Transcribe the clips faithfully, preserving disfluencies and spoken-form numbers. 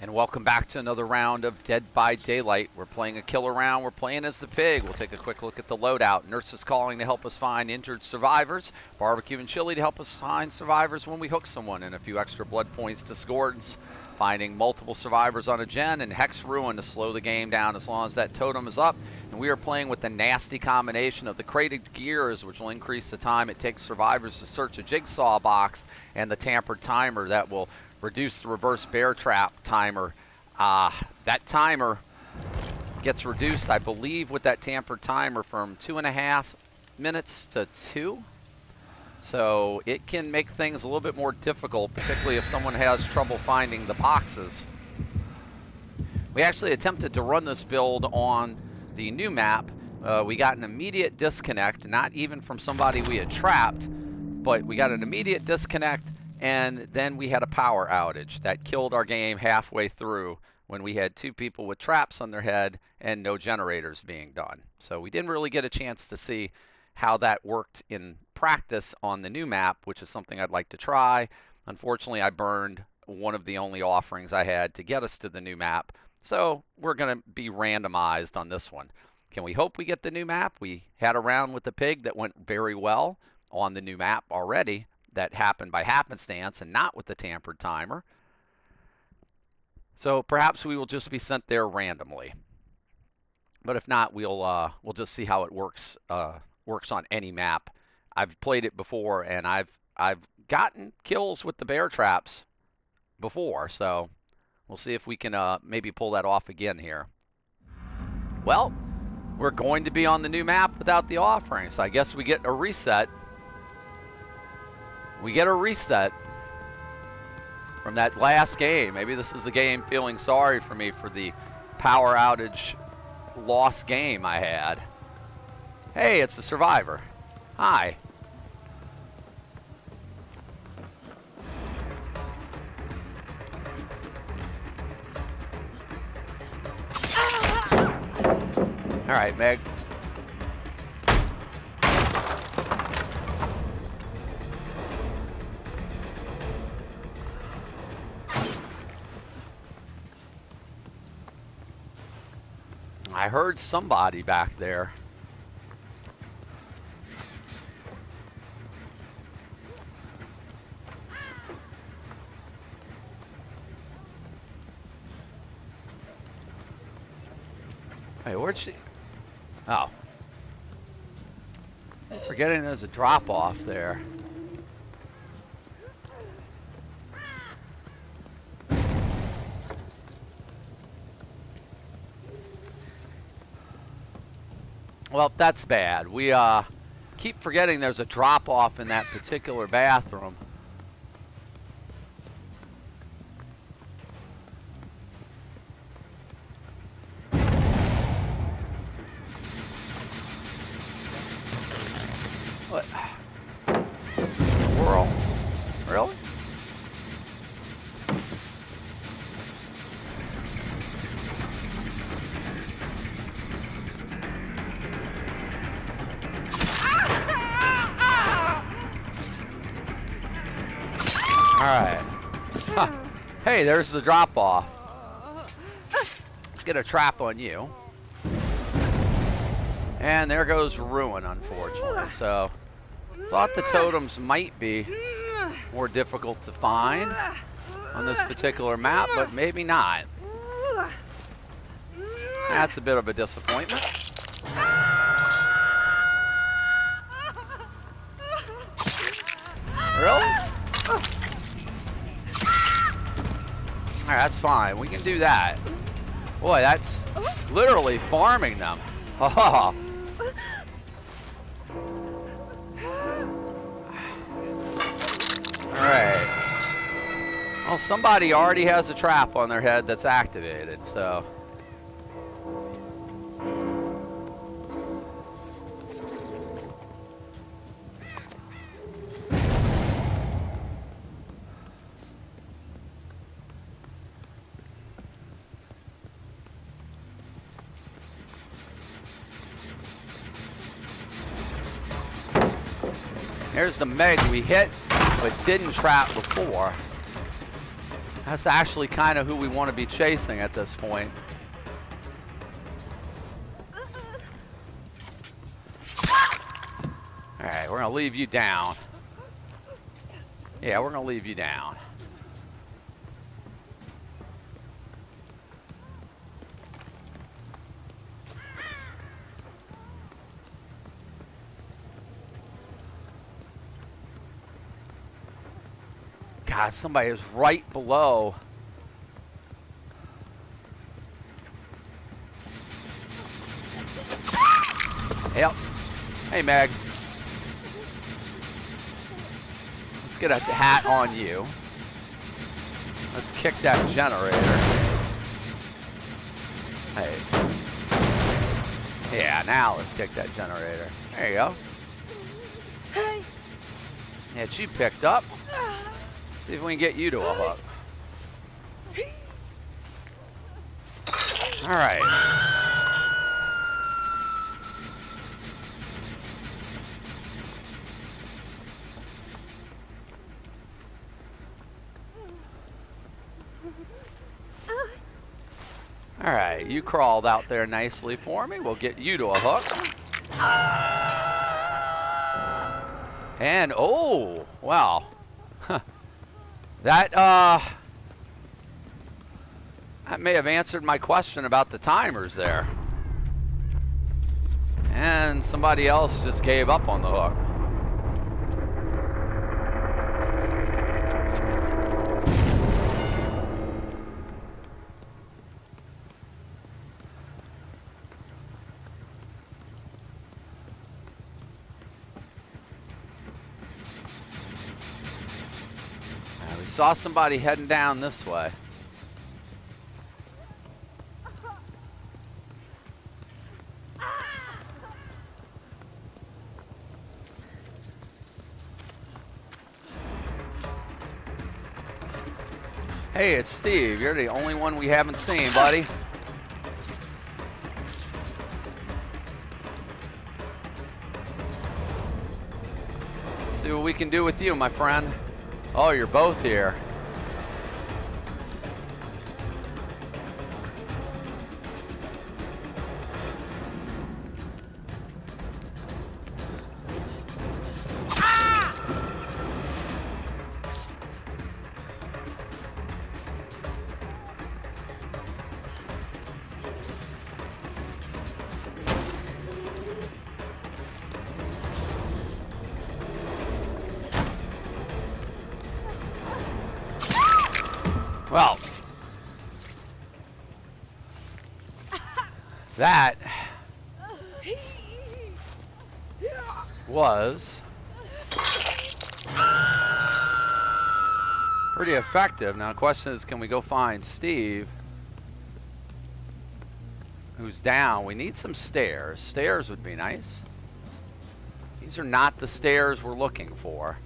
And welcome back to another round of Dead by Daylight. We're playing a killer round. We're playing as the Pig. We'll take a quick look at the loadout. Nurse's Calling to help us find injured survivors. Barbecue and Chili to help us find survivors when we hook someone. And a few extra blood points to Scourge. Finding multiple survivors on a gen. And Hex Ruin to slow the game down as long as that totem is up. And we are playing with the nasty combination of the Crate of Gears, which will increase the time it takes survivors to search a Jigsaw Box. And the Tampered Timer that will reduce the Reverse Bear Trap timer. Uh, that timer gets reduced, I believe, with that Tampered Timer from two and a half minutes to two. So it can make things a little bit more difficult, particularly if someone has trouble finding the boxes. We actually attempted to run this build on the new map. Uh, we got an immediate disconnect, not even from somebody we had trapped, but we got an immediate disconnect. And then we had a power outage that killed our game halfway through when we had two people with traps on their head and no generators being done. So we didn't really get a chance to see how that worked in practice on the new map, which is something I'd like to try. Unfortunately, I burned one of the only offerings I had to get us to the new map. So we're going to be randomized on this one. Can we hope we get the new map? We had a round with the Pig that went very well on the new map already. That happened by happenstance and not with the Tampered Timer. So perhaps we will just be sent there randomly. But if not, we'll uh, we'll just see how it works uh, works on any map. I've played it before, and I've I've gotten kills with the bear traps before. So we'll see if we can uh, maybe pull that off again here. Well, we're going to be on the new map without the offering, so I guess we get a reset. We get a reset from that last game. Maybe this is the game feeling sorry for me for the power outage lost game I had. Hey, it's the survivor. Hi. All right, Meg. I heard somebody back there. Hey, where'd she? Oh. I'm forgetting there's a drop off there. Well, that's bad. We uh, keep forgetting there's a drop-off in that particular bathroom. What? In the world? Really? Alright. Huh. Hey, there's the drop-off. Let's get a trap on you. And there goes Ruin, unfortunately. So, thought the totems might be more difficult to find on this particular map, but maybe not. That's a bit of a disappointment. Really? All right, that's fine. We can do that. Boy, that's literally farming them. Oh. All right. Well, somebody already has a trap on their head that's activated, so. There's the Meg we hit, but didn't trap before. That's actually kind of who we want to be chasing at this point. Alright, we're going to leave you down. Yeah, we're going to leave you down. God, somebody is right below. Yep. Hey, Meg. Let's get a hat on you. Let's kick that generator. Hey. Yeah, now let's kick that generator. There you go. Hey. Yeah, she picked up. See if we can get you to a hook. Alright. Alright, you crawled out there nicely for me. We'll get you to a hook. And, oh, wow. Huh. That, uh, that may have answered my question about the timers there. And somebody else just gave up on the hook. Saw somebody heading down this way. Hey, it's Steve. You're the only one we haven't seen, buddy. See what we can do with you, my friend. Oh, you're both here. Well, that was pretty effective. Now, the question is, can we go find Steve, who's down? We need some stairs. Stairs would be nice. These are not the stairs we're looking for.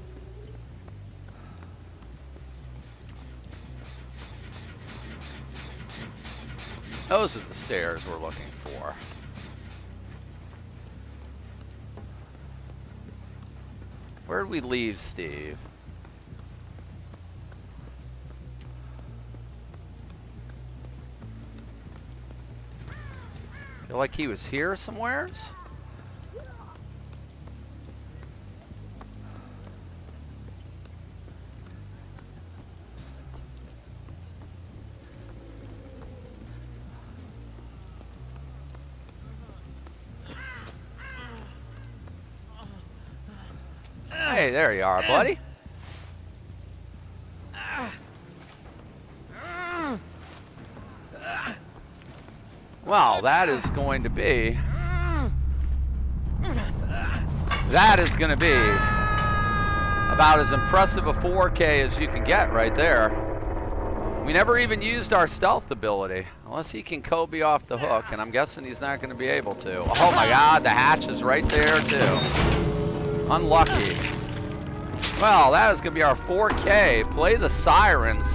Those are the stairs we're looking for. Where'd we leave Steve? Feel like he was here somewheres? Hey, there you are, buddy. Well, that is going to be... That is going to be about as impressive a four K as you can get right there. We never even used our stealth ability. Unless he can Kobe off the hook, and I'm guessing he's not going to be able to. Oh my God, the hatch is right there too. Unlucky. Well, that is going to be our four K. Play the sirens.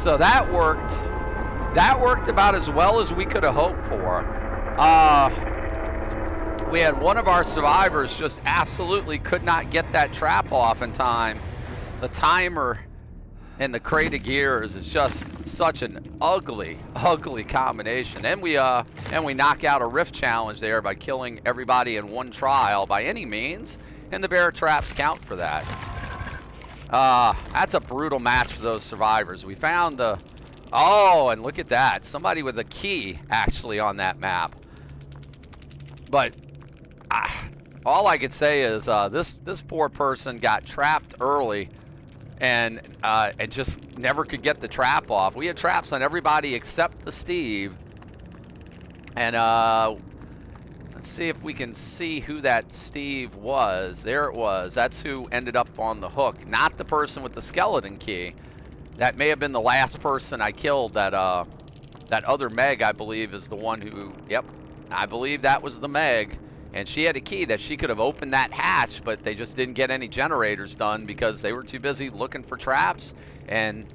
So that worked. That worked about as well as we could have hoped for. Uh, we had one of our survivors just absolutely could not get that trap off in time. The timer and the Crate of Gears is just such an ugly, ugly combination. And we uh, and we knock out a rift challenge there by killing everybody in one trial by any means, and the bear traps count for that. Uh, that's a brutal match for those survivors. We found the, oh, and look at that, somebody with a key actually on that map. But uh, all I could say is uh, this this poor person got trapped early, and uh, and just never could get the trap off. We had traps on everybody except the Steve. And uh, let's see if we can see who that Steve was. There it was. That's who ended up on the hook, not the person with the skeleton key. That may have been the last person I killed. That uh, that other Meg, I believe, is the one who. Yep, I believe that was the Meg. And she had a key that she could have opened that hatch, but they just didn't get any generators done because they were too busy looking for traps. And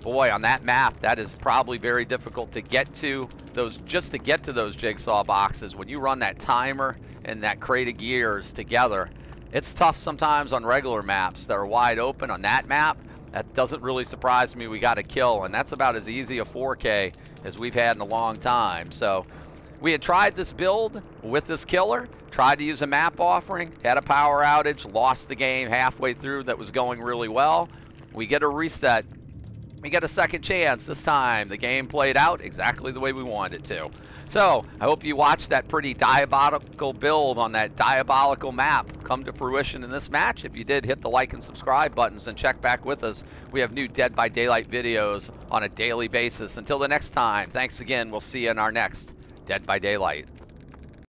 boy, on that map, that is probably very difficult to get to those, just to get to those jigsaw boxes. When you run that timer and that Crate of Gears together, it's tough sometimes on regular maps that are wide open. On that map, that doesn't really surprise me. We got a kill, and that's about as easy a four K as we've had in a long time. So we had tried this build with this killer, tried to use a map offering, had a power outage, lost the game halfway through that was going really well. We get a reset. We get a second chance. This time the game played out exactly the way we wanted it to. So I hope you watched that pretty diabolical build on that diabolical map come to fruition in this match. If you did, hit the like and subscribe buttons and check back with us. We have new Dead by Daylight videos on a daily basis. Until the next time, thanks again. We'll see you in our next Dead by Daylight.